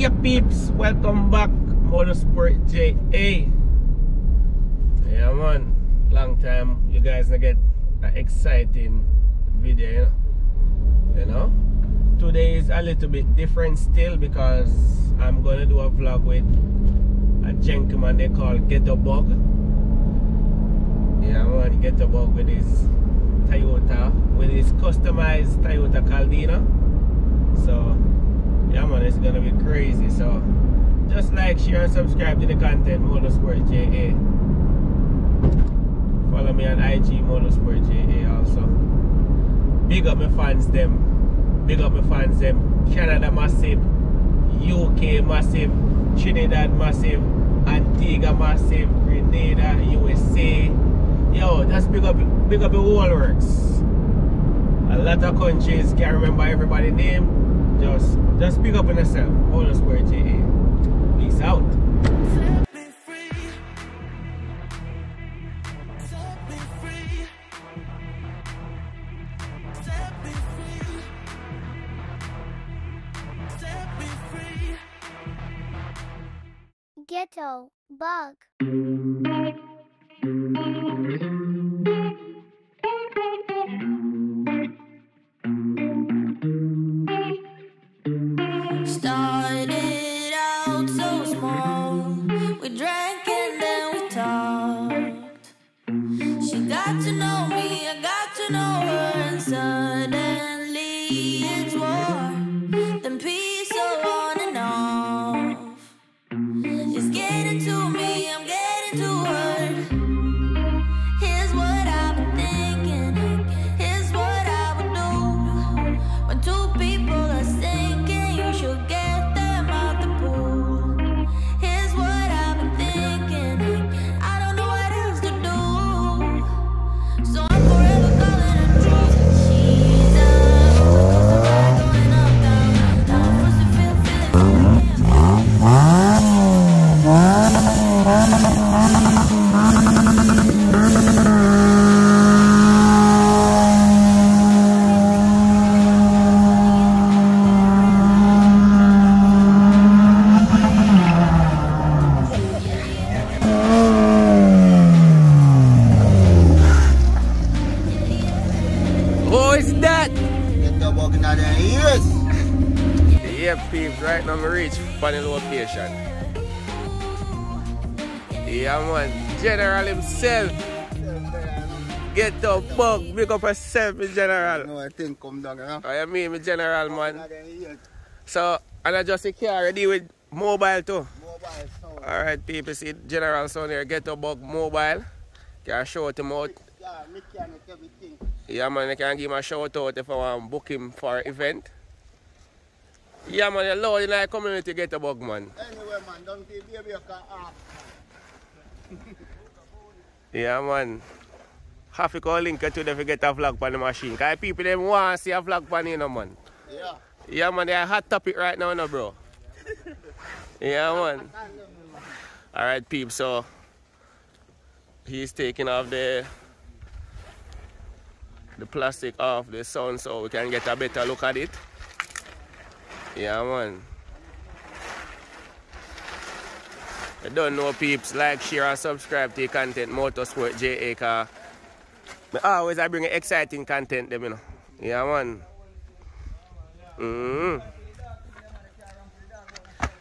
Yeah peeps, welcome back, Motorsport JA. Yeah man, long time you guys gonna get an exciting video, you know? Today is a little bit different still because I'm gonna do a vlog with a gentleman they call Ghetto Bug. Yeah man, Ghetto Bug with his Toyota, with his customized Toyota Caldina. So yeah man, it's gonna be crazy. So just like, share and subscribe to the content, Motorsport JA. Follow me on IG, Motorsport JA also. Big up my fans them. Big up my fans them. Canada massive, UK massive, Trinidad massive, Antigua massive, Grenada, USA. Yo, just big up the whole works. A lot of countries, can't remember everybody's name. Just pick up on yourself. Motorsport JA. Peace out. Ghetto Bug. Right now, I'm reach for the location. Yeah, man, General himself. Get the Bug, big up yourself, my General. No, I think come down, huh? I mean, my General, man. So, and I just see car ready with mobile too. Mobile sound. Alright, people, see General sound here. Get the Bug mobile. Can shout him out. Yeah, mechanic, everything. Yeah, man, I can give him a shout out if I want to book him for an event. Yeah man, you're loud in our community, Ghetto Bug, man. Anyway man, don't be baby, you can ask. Yeah man. Have to call link to them to get a vlog on the machine. Because people them want to see a vlog on you, no, man. Yeah. Yeah man, they're a hot topic right now, no bro. Yeah man. Alright peeps, so he's taking off the plastic off the sun so we can get a better look at it. Yeah man, I don't know peeps, like, share and subscribe to the content, Motorsport JA, car. But always I bring exciting content them, you know. Yeah man.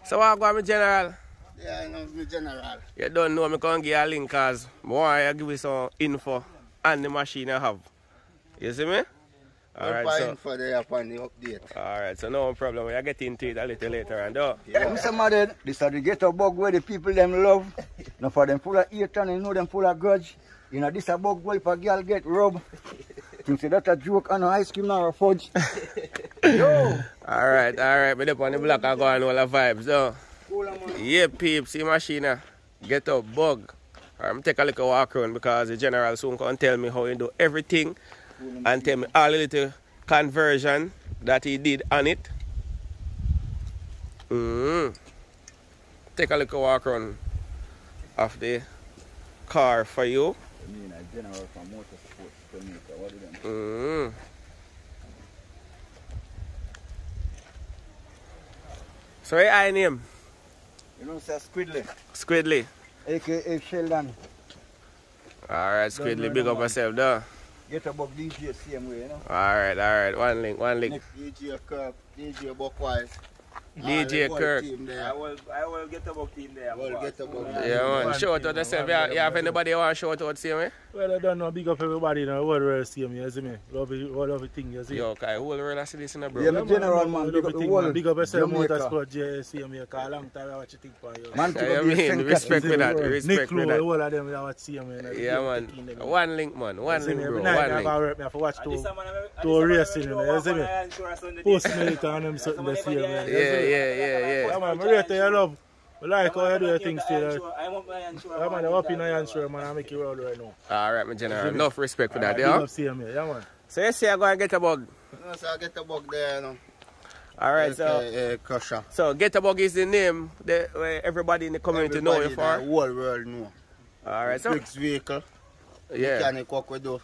So what go on, my General? Yeah, I know my General. You don't know, I can't give you a link cause I want to give you some info on the machine I have. You see me? Alright, so no problem. We'll get into it a little later on though. Yeah. Mr. Madden, this is the Ghetto Bug where the people them love. Now for them full of hate and you know them full of grudge. You know this a bug where if a girl get robbed. You say that's a joke and an ice cream or a fudge. Yo! Alright, but up on the block I go on all the vibes though. Yeah peeps, see machine, Ghetto Bug. Alright, I'm take a little walk around because the General soon can tell me how you do everything. And tell me all the little conversion that he did on it. Take a little walk around of the car for you. I mean, a General from Motorsport Jamaica. What do they mean? So what I name? You know, sir, Squidly. Squidly. AKA Sheldon. Alright, Squidly, big up yourself, though. Ghetto Bug DJ same way, you know. Alright, one link. Next, DJ Curb, DJ Buckwise. DJ Kirk. I will get a book team there. Yeah, man. Shout out yourself. You have anybody want to shout out same way? Well, I don't know. Big up everybody now. World world same, you see me? Love all of the things, you see. Yo, okay. Whole world see this in the bro. Yeah, general man. Big up the world. Big up yourself. Motorsport JA same here. Because a long time I watch you think for you. Man, I mean, respect me that. Respect me that. All of them I watch same here. Yeah, man. One link, man. One link, bro. One link. I have to watch two racing, you see me? Post me later on them something the same, yeah. Yeah. Yeah, man, I rate your love. I like how you do your things still. I'm up in Yang Yang, man. I make you roll right now. Alright, my general. Enough respect for that, yeah? Man. So you say I go and get a bug? No, so I get a bug there, you know. Alright, so. So Get a Bug is the name that everybody in the community know you for? The whole world know. Alright, so. Fixed vehicle. Yeah. Mechanic work we do.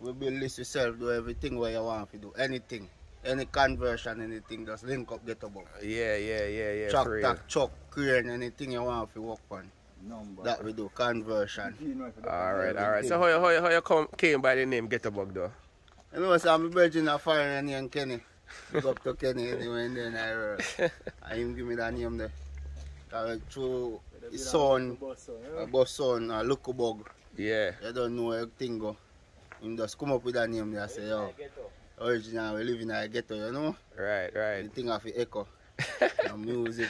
We build this yourself, do everything what you want to do. Anything. Any conversion, anything, just link up, Ghetto Bug. Yeah. Chuck, crane, anything you want to work on. Number. That we do, conversion. Alright. So how you came by the name Ghetto Bug though? You know, so I'm virgin of fire and Kenny. Go up to Kenny anyway and then I him give me that name there. Through his son, a boss son, a local bug. Yeah. I don't know everything go. He just come up with that name there and say, yo. Original, we live in a ghetto, you know? Right. The thing of the echo. And music.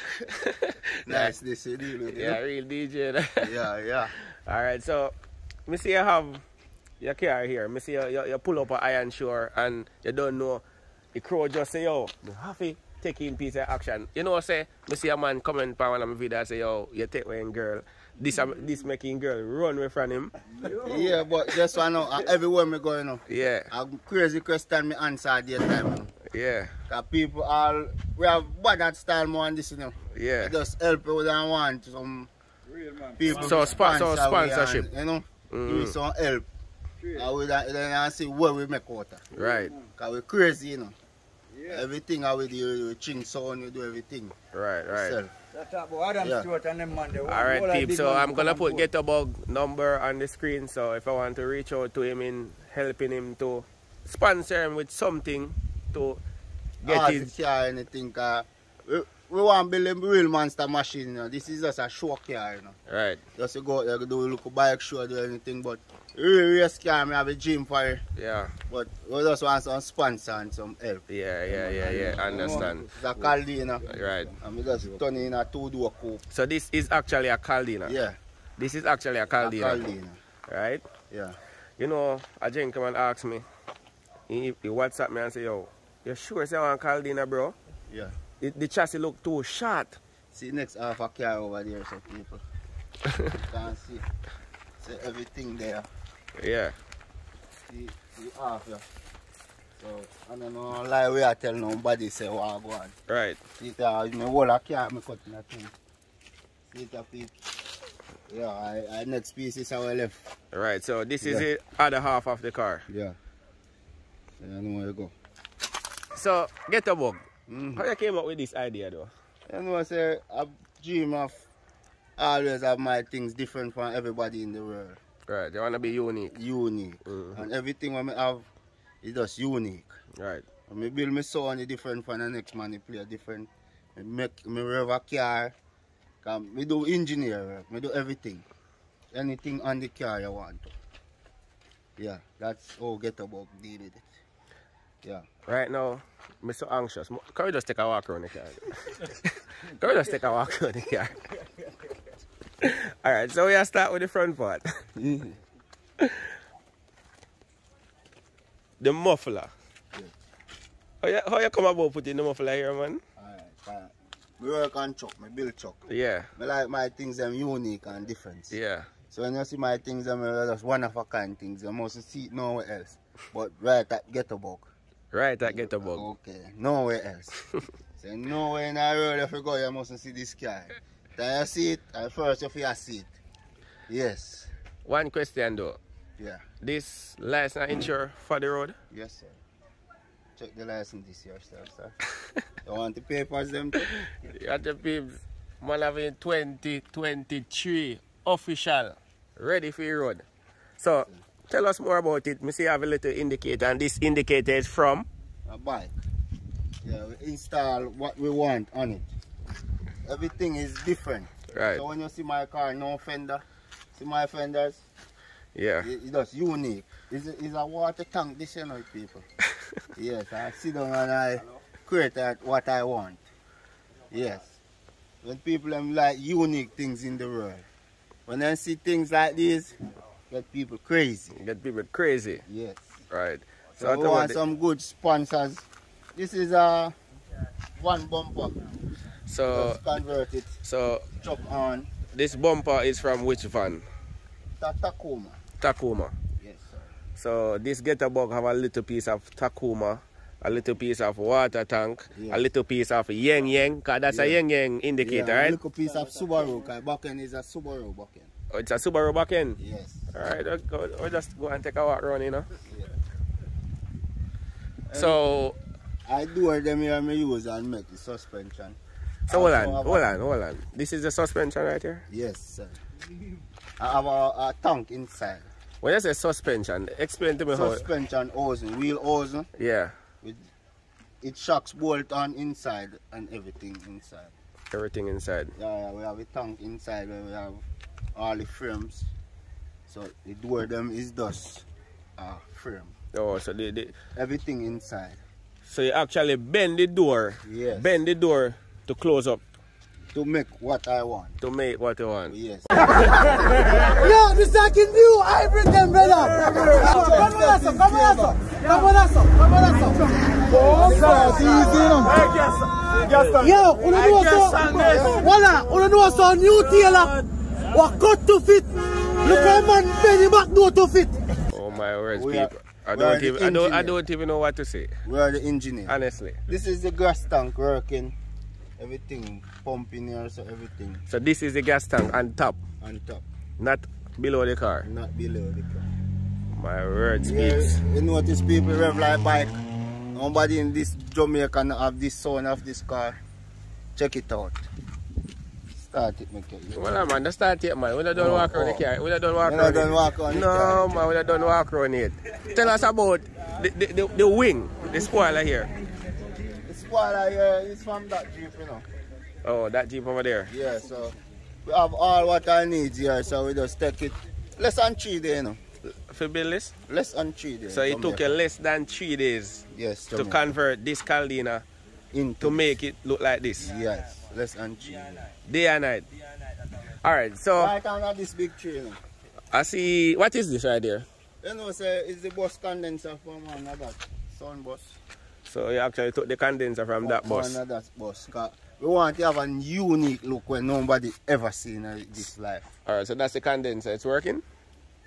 Nice, this you deal with, yeah, real DJ. Yeah. Alright, so, me see you have your car here. Me see you pull up an Iron Shore and you don't know. The crow just say, yo, you have to take in piece of action. You know what I say? Me see a man comment on one of my videos and say, yo, you take away a girl. This making girl run away from him. Yeah, but just so I know, everywhere me go, you know. Yeah. A crazy question me answer this time, you know. Yeah. Cause people all, we have bad at style more and this, you know. Yeah. It just help you than want some real man. People. So sponsorship. And, you know, give some help. True. And we don't see where we make water. Right. Cause we crazy, you know. Yeah. Everything I will do, you ching sound, you do everything. Right. Yourself. Alright, peeps, so I'm gonna put Ghetto Bug number on the screen, so if I want to reach out to him in helping him to sponsor him with something to get his car, anything car. We want to build a real monster machine, you know. This is just a show car, you know. Right. Just to go there, do look bike show, do anything, but real race car, I have a gym for it. Yeah. But we just want some sponsor and some help. Yeah. Understand. It's a Caldina. Right. And we just turn in a two-door coupe. So this is actually a Caldina? Yeah. This is actually a Caldina. Right? Yeah. You know, a gentleman asked me, he WhatsApp me and say, yo, you sure you want a Caldina, bro? Yeah. The chassis look too short. See, next half a car over there, so people. You can see everything there. Yeah. See half here. So, I don't know, like we are telling nobody, say, wow, go on. Right. See, the whole of car, I'm cutting that thing. See, the people. Yeah, our next piece is our left. Right, so this is the other half of the car. Yeah. So, I know where you go. So, Ghetto Bug. How you came up with this idea though? You know, I say, I dream of always have my things different from everybody in the world. Right, they want to be unique. And everything I have is just unique. Right. And I build my sound different from the next man, I play different. I make my rev a car. I do engineer, I do everything. Anything on the car you want to. Yeah, that's how Ghetto Bug deal with it. Yeah. Right now, I'm so anxious. Can we just take a walk around the car? Can we just take a walk around the car? Alright, so we'll start with the front part. The muffler. Yeah. How you come about putting the muffler here, man? Alright, we work on chuck, I build chuck. Yeah. I like my things are unique and different. Yeah. So when you see my things, I'm just one of a kind things. You must see it nowhere else. But right at Ghetto Bug. Right at Ghetto Bug. Okay, nowhere else. So nowhere in the world if you go, you mustn't see this guy. Then you see it, and first you feel see it. Yes. One question though. Yeah. This license insured for the road? Yes, sir. Check the license this year, sir. You want the papers, them? You want the papers. Man having 2023 official. Ready for your road. So, tell us more about it. Me see I have a little indicator, and this indicator is from? A bike. Yeah, we install what we want on it. Everything is different. Right. So when you see my car, no fender. See my fenders? Yeah. That's unique. It's a water tank, this, you know, people. Yes, I sit down and I create what I want. Yes. When people like unique things in the world. When I see things like this, get people crazy. Get people crazy. Yes. Right. So we want some good sponsors. This is a one bumper. So just convert it. So chop on. This bumper is from which van? Tacoma. Tacoma. Yes, sir. So this Ghetto Bug have a little piece of Tacoma, a little piece of water tank, yes, a little piece of Yang Yang, cause that's, yeah, a Yang Yang indicator, yeah, right? A little piece of Subaru, cause back end is a Subaru back end. Oh, it's a Subaru back end? Yes. Alright, we'll just go and take a walk around, you know? Yeah. So I do them here, I use and make the suspension. So hold on. This is the suspension right here? Yes, sir. I have a tank inside. When I say suspension, explain to me suspension how. Suspension hose, wheel hose. Yeah. It shocks bolt on inside and everything inside. Everything inside. Yeah, we have a tank inside where we have all the frames. So the door them is just frame. Oh, so they everything inside. So you actually bend the door. Yes. Bend the door to close up. To make what I want. To make what I want. Yes. Yo, this I can do. I bring them better. Come on, yo, uno so new tailor. What cut to fit? Look at man bending back door to fit. Oh my words, people. I don't even know what to say. We are the engineer. Honestly. This is the gas tank working. Everything pumping here, so everything. So this is the gas tank on top. On top. Not below the car. Not below the car. My word speaks. Yeah, you notice people rev like bike. Nobody in this Jamaica have this sound of this car. Check it out. Start it, make it. Well, man, just start it, man. We don't walk around the car. We don't walk around it. No, man, we don't walk around it. Tell us about the wing, the spoiler here. It's from that Jeep, you know. Oh, that Jeep over there? Yeah, so we have all what I need here, so we just take it less than 3 days, you know. For build this? Less than 3 days. So it took you less than 3 days, yes, to convert this Caldina to make it look like this? Yes, less than 3 days. Day and night? Alright, so I can't have this big tree, you know. I see, what is this right there? You know, sir, it's the bus condenser from another sun bus. So you actually took the condenser from that bus. That bus. We want to have a unique look when nobody ever seen in this life. Alright, so that's the condenser. It's working?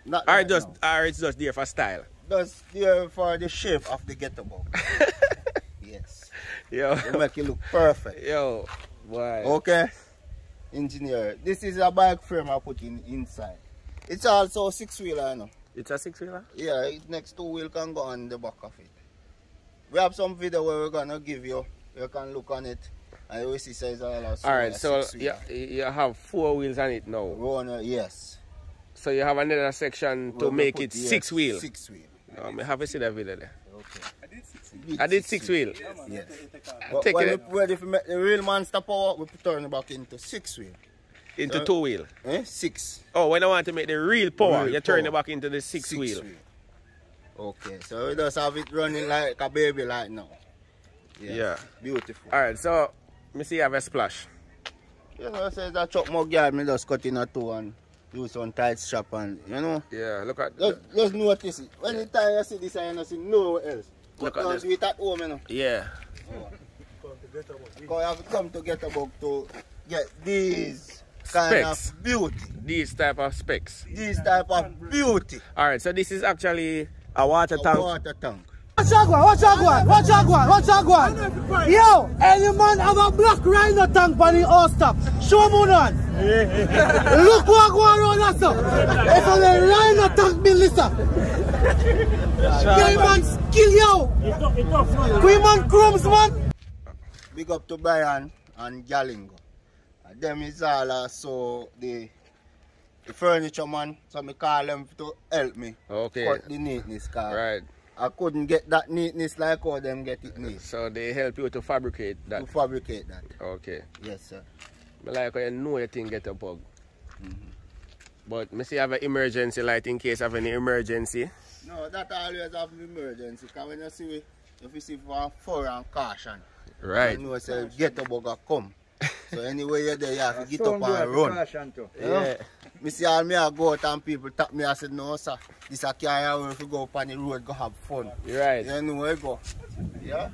Not or, right just, or it's just there for style? Just there for the shape of the Ghetto Bug. Yes. Yo. To make it look perfect. Yo. Why? Okay. Engineer, this is a bike frame I put in inside. It's also a 6-wheeler, you know. It's a 6-wheeler? Yeah, it next 2 wheel can go on the back of it. We have some video where we're gonna give you. You can look on it and you will see size all of. Alright, so you have 4 wheels on it now. We wanna, yes. So you have another section to make it 6 wheel. 6 wheel. No, I haven't seen that video there. Okay. I did six wheel. Yes. But take it. Ready for the real monster power, we turn it back into 6 wheel. Into so, 2 wheel. Eh? 6. Oh, when I want to make the real power, you turn it back into the 6 wheel. Okay, so we just have it running like a baby like now. Yeah. Yeah. Beautiful. Alright, so, me see you have a splash. You know, says that truck mug yard, me just cut in a 2 and use some tight strap and, you know. Yeah, look at that. Just notice it. When the time you see this, I don't see nowhere else. Look at this. Do it at home, you know. Yeah. Because you have come to Ghetto Bug to get these kind of beauty. These type of specs. These type of beauty. Alright, so this is actually a water tank. A water tank. Watch out, go on. Yo, any man have a black rhino tank on the all stop. Show me on. Look what going on, Asa. If I line attack me, Lisa. Cayman's kill you. Cayman crumbs, man. Big up to Brian and Galingo. Them is all so the furniture man. So me call them to help me. Okay. Cut the neatness car. Right. I couldn't get that neatness like all them get it neat. So they help you to fabricate that. To fabricate that. Okay. Yes, sir. I like how you know your thing get a bug. But I see you have an emergency light in case of any emergency. No, that always have an emergency. Because when you see, if you see for foreign caution, right, you know say Ghetto Bug come. So anyway you're there, you have to get up and run. Yeah. I see all me I go out and people tap me and say, no sir, this a car where if you go up on the road, go have fun. Right. You know where you go. Yeah.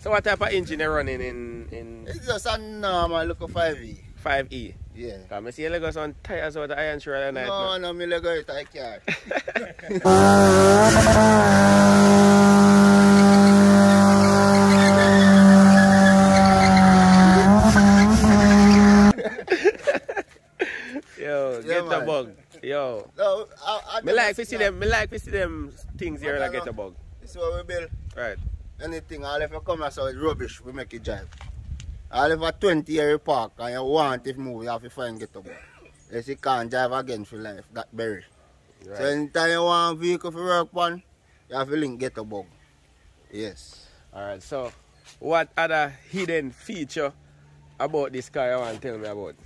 So what type of engine are running in? It's just a normal look of 5E. 5E? Yeah. Because I see you got some tires out of iron shore at night. No, no, I got it like car. Yo, yeah, get man. A bug. Yo. No, I like to see them, I like to see them things here like Get a Bug. This is what we build. Right. Anything, all if you come and it's rubbish, we make it drive. All if a 20-year park and you want it move, you have to find Ghetto Bug. Yes, you can't drive again for life, that berry. Right. So anytime you want a vehicle for work on, you have to link Ghetto Bug. Yes. Alright, so what other hidden feature about this car you want to tell me about?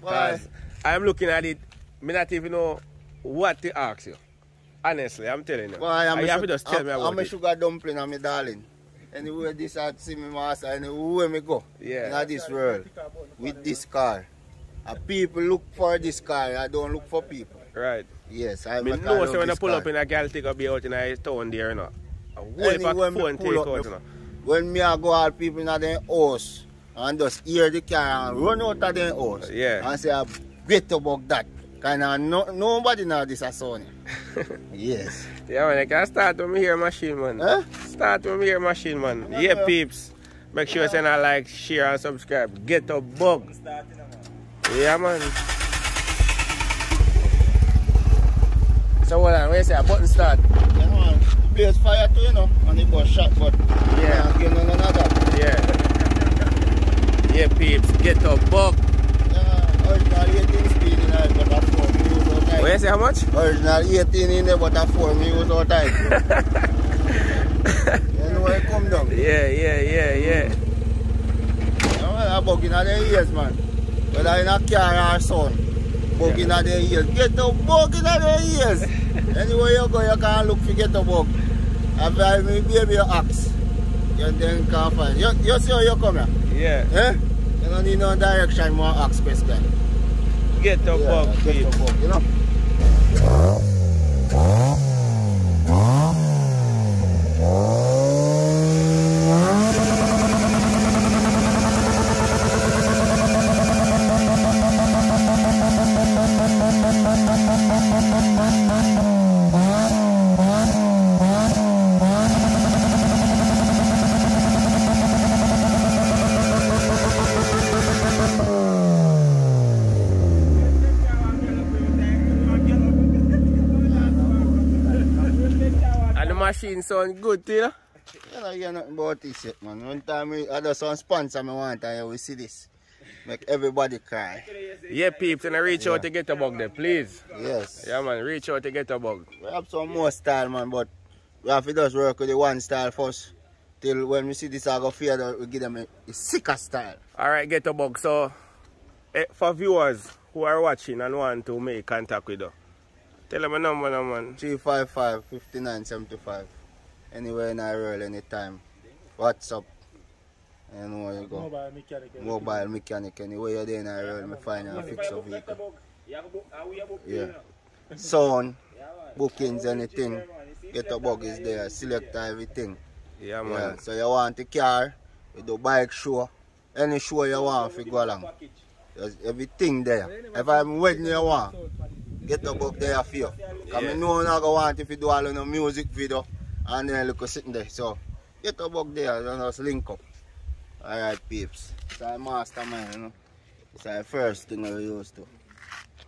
Why? I'm looking at it, I don't even know what to ask you. Honestly, I'm telling you. Well, I'm you just tell me about I'm it. A sugar dumpling, I'm a darling. Anyway, this I see me master, anywhere me go. Yeah. In this world, with this car. People look for this car, I don't look for people. Right. Yes, I mean, no, so when I pull car. Up in a girl, take a be out in a town there, you know. When me I go out, people in their house, and just hear the car and run out of their house. Yeah. And say, I'm great about that. No, nobody knows this is Sony. Yes. Yeah, man, I can start when we hear machine, man. Huh? Start when we hear machine, man. Yeah, know. Peeps. Make sure you send a like, share, and subscribe. Ghetto Bug. Yeah, man. So, hold on, where say a button start? Yeah, man. Base fire too, you know, and it was shot, but yeah. You know, none of that. Yeah. Yeah, peeps. Ghetto Bug. What you say, how much? Original 18 in there, but a 4 me was all tight. You know where it come down? Yeah. I'm bugging out their ears, man. Whether in a car or son, bugging out their ears. Get the bug in their ears. Anywhere you go, you can't look for Get the Bug. I'll drive me baby your axe. You then can't find. You see how you come here? Yeah. Eh? You don't need no direction, more axe question. Get the bug, Get the Bug, you know? Machine sound good, you know? Well, I hear nothing about this yet, man. One time I do some sponsor, me want and we see this. Make everybody cry. Yeah, peeps, and I reach out to Get a Bug there, please. Yes. Yeah, man, reach out to Get a Bug. We have some more style, man, but we have to just work with the one style first. Till when we see this, I go fear that we give them a sicker style. Alright, Get a Bug. So, for viewers who are watching and want to make contact with us, tell him a number now, man. 355-5975. Anywhere in our world, anytime. WhatsApp. And where you go. Mobile mechanic. Mobile mechanic. Anywhere you're there in our world, I find and fix your vehicle. Yeah. Sound, bookings, anything. Get a Bug is there. Select everything. Yeah, man. Yeah. So you want a car, you do bike show. Any show you want, you go along. There's everything there. If I'm waiting, you want. Get the Bug there for you. Because I know I'm not going to want if you do all a music video and then look sitting there. So, Get the Bug there and just link up. Alright, peeps. It's a mastermind, you know. It's the first thing we used to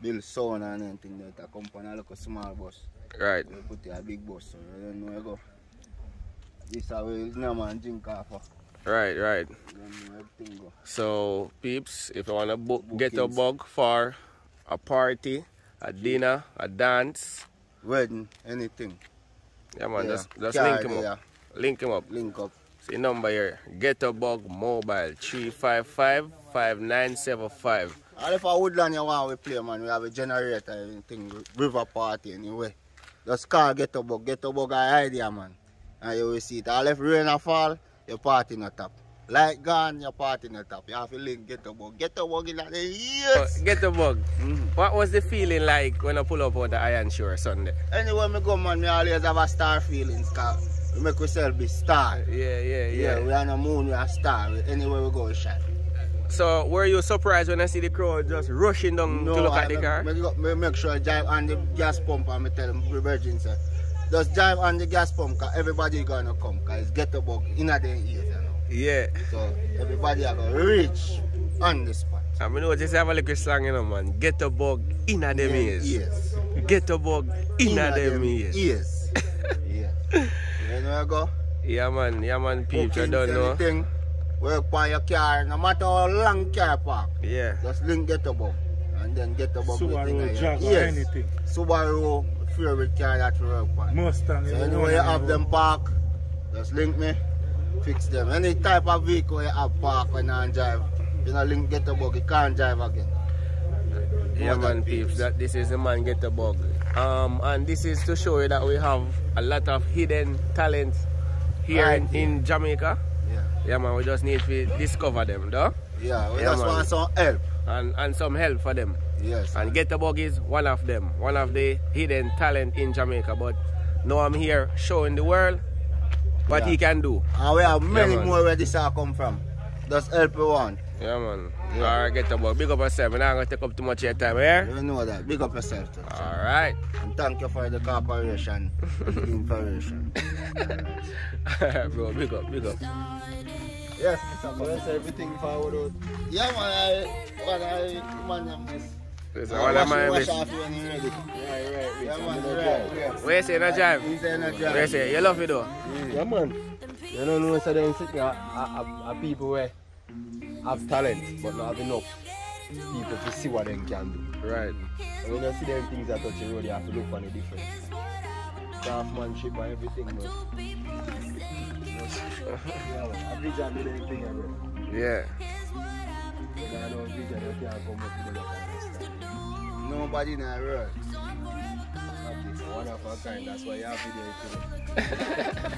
build sound and anything that a company look a small bus. Right. We put a big bus so you don't know where you go. This is how we no man drink off of. Right, right. So peeps, if you wanna book Ghetto Bug for a party, a dinner, a dance, wedding, anything. Yeah man, yeah. Just link him up. Link him up. Link up. See number here. Ghetto Bug Mobile 355-5975. And if I Woodland you want we play man, we have a generator and thing, river party anyway. Just call Ghetto Bug. Ghetto Bug an idea man. And you will see it. All if rain or fall, your party not top. Like gone, your party not top. You have to link Ghetto Bug. Ghetto Bug in the years. Ghetto Bug. What was the feeling like when I pull up on the Iron Shore Sunday? Anyway, me go man, me always have a star feelings. We make ourselves be star. Yeah. We are on the moon, we are star. Anywhere we go, we shine. So, were you surprised when I see the crowd just rushing down to look at the car? No, make sure I drive on the gas pump and I tell them, Virgin, sir. Just drive on the gas pump because everybody gonna come because it's Ghetto Bug in their ears, you know. Yeah. So everybody are gonna reach on the spot. I mean, we just have a little slang, you know, man. Ghetto Bug in their ears. Yes. Ghetto Bug in their ears. Yes. Yes. You know where you go? Yeah, man, peeps, I don't know. Anything, work on your car, no matter how long car park. Yeah. Just link Ghetto Bug and then Ghetto Bug. Subaru, Jag, anything. Subaru. Favorite car that we work on. Mustang. So anyway, you have them park, just link me, fix them. Any type of vehicle you have park when I drive, you know, link Ghetto Bug, you can't drive again. Yeah, man, peeps, that this is the man Ghetto Bug. And this is to show you that we have a lot of hidden talent here in Jamaica. Yeah. Yeah, man, we just need to discover them, though. Yeah, we just want some help. And some help for them. Yes. And Ghetto Bug is one of them, one of the hidden talent in Jamaica. But now I'm here showing the world what he can do. And we have many more where this all come from. Just help you on. Yeah, man. Yeah. Alright, Ghetto Bug. Big up yourself. We're not going to take up too much of your time here. You know that. Big up yourself. Alright. And thank you for the cooperation and the information. Alright, bro. Big up. Big up. Yes, it's everything forward. Yeah, man. It's one of my best. Where is it? Not drive? Where is it? You love it though? Yeah, man. You don't know, so they sitting at people where have talent but not have enough people to see what they can do. Right. So when you see them things that touch the road, you have to look for the difference. Craftsmanship and everything, man. I bridge and do anything, bro. Yeah. I don't bridge and you can't come up with the kind of stuff. Nobody in the world. It's one of a kind, that's why you have video.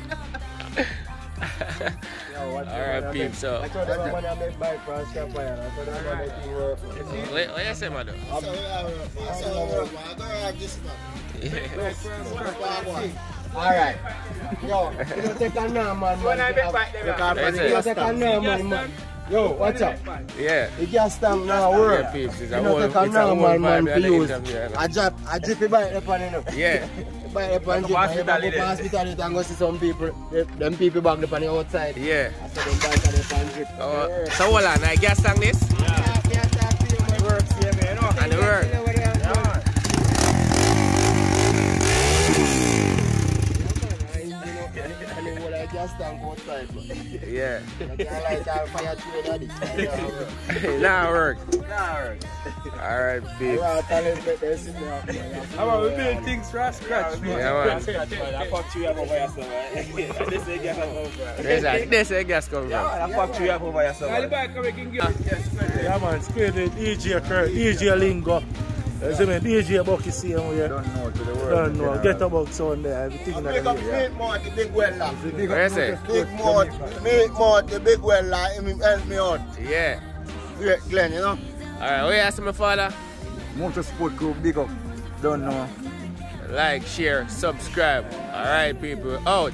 Alright, peeps. So, I told them I make bike from Scapaya. I told them I make work. What do you say, madam? I said, I don't have this stuff. Alright. Yo, you don't take a normal man. When I make bike, they don't take a normal man. Yo, watch out. Yeah. You can't stand now, world. Yeah, peeps. It's a normal man for you. I drip the bike up on you. Yeah. Bike up on you. I go to hospital and go see some people. Them people back up on the outside. Yeah. I said them bike up on drip. So hold on, I can't stand this? Yeah. I can't stand this. And it works, yeah, man. And it works. Yeah. Nah, work. Alright, peeps. How about we build things from scratch? Yeah, man. I fucked you up over yourself, man. This ain't gas over. This ain't gas over. I fucked you up over yourself. Yeah, man. Squid it. EJ lingo. DJ Bucky same way. Don't know to the world. Don't know. Ghetto Bug sound there. Everything that you hear. Make more the big weller. What you say? Make more the big weller. Help me out. Yeah. Great Glenn, you know. Alright, we ask my father. Motorsport group, big up. Don't know. Like, share, subscribe. Alright, people. Out.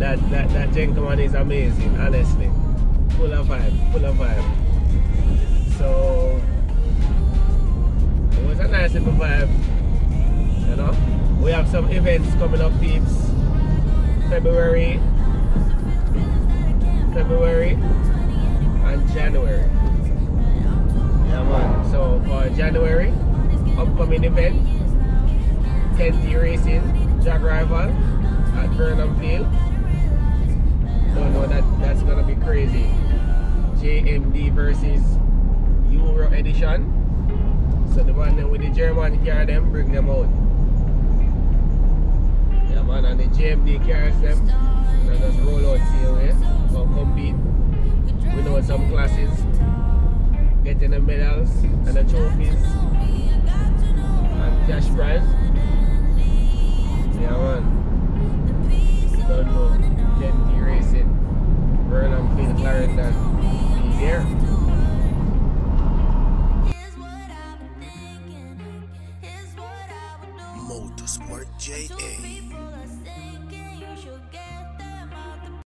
that gentleman is amazing, honestly. Full of vibe, full of vibe. So it was a nice little vibe, you know. We have some events coming up, peeps. February and January. Yeah, man. So for January, upcoming event, 10T Racing, Drag Rival at Burnham Field. Don't know, that's gonna be crazy. JMD versus Euro Edition. So the one with the German car, them bring them out. Yeah, man, and the JMD cars them, they just roll out seal, yeah, or compete. We know some classes, getting the medals and the trophies and cash prize.